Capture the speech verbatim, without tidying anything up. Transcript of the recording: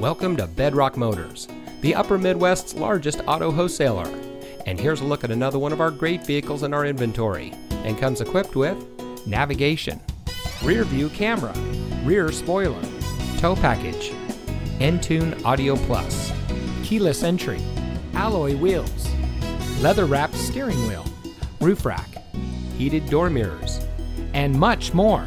Welcome to Bedrock Motors, the Upper Midwest's largest auto wholesaler. And here's a look at another one of our great vehicles in our inventory, and comes equipped with navigation, rear view camera, rear spoiler, tow package, Entune Audio Plus, keyless entry, alloy wheels, leather wrapped steering wheel, roof rack, heated door mirrors, and much more.